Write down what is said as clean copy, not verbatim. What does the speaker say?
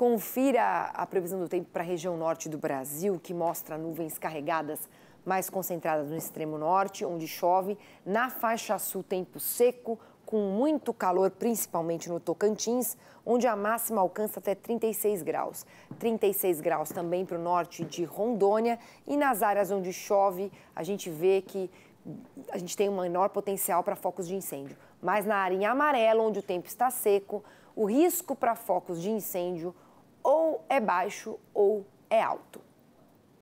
Confira a previsão do tempo para a região norte do Brasil, que mostra nuvens carregadas mais concentradas no extremo norte, onde chove. Na faixa sul, tempo seco, com muito calor, principalmente no Tocantins, onde a máxima alcança até 36 graus. 36 graus também para o norte de Rondônia. E nas áreas onde chove, a gente vê que a gente tem um menor potencial para focos de incêndio. Mas na área em amarelo, onde o tempo está seco, o risco para focos de incêndio ou é baixo ou é alto.